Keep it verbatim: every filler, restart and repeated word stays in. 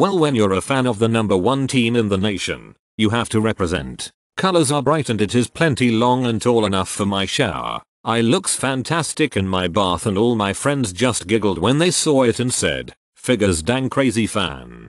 Well, when you're a fan of the number one team in the nation, you have to represent. Colors are bright and it is plenty long and tall enough for my shower. I looks fantastic in my bath and all my friends just giggled when they saw it and said, "Figures, dang crazy fan."